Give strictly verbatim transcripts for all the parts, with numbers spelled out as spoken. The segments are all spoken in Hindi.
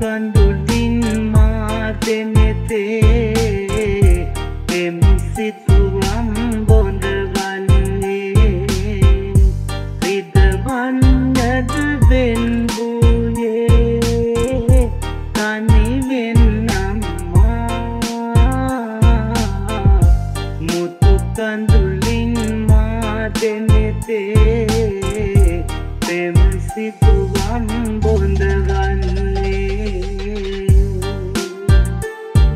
कंडुलिन मा देनेथे कंदुलिन मा देनेथे प्रेम सितु हम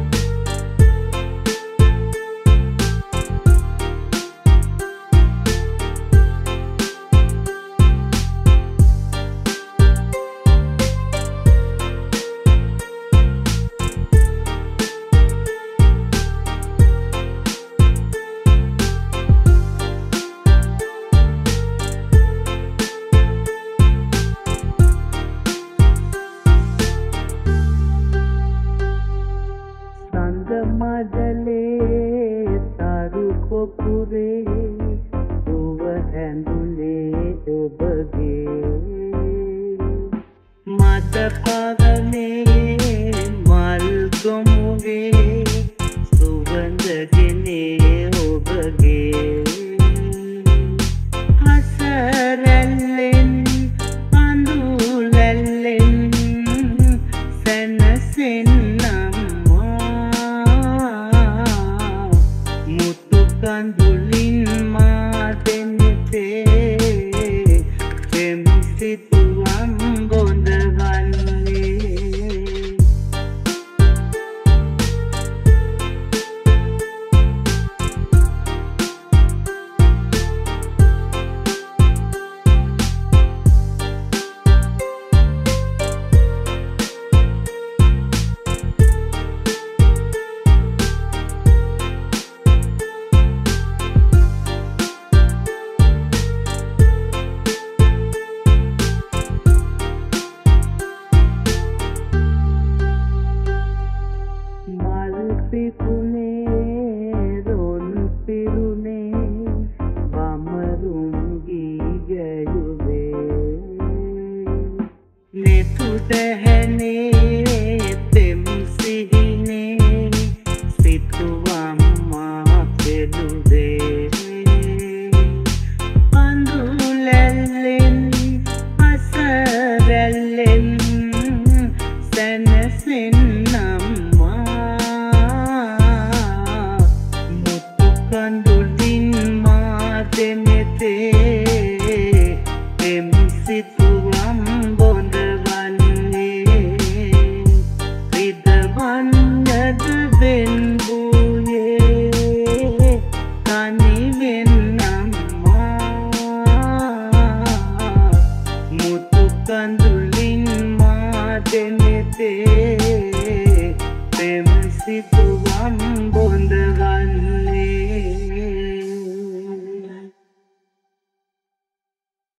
बोंदगने मजले तारू को पूरे मत पागने माल को मुगे सुगंध गिने हो बगे हसर अंदूल सन सेन कंदुलिन मा देनेथे प्रेम सितु हम बोंदगने ने तेम सिहिने सितुआ मा पेलुवे अंदुलेलेन असरलेन सनसिन्नम्मा मुथु कंदुलिन मा देनेथे तेम सितुआ बोंदगने कंदुलिन मा देनेथे प्रेम सितु।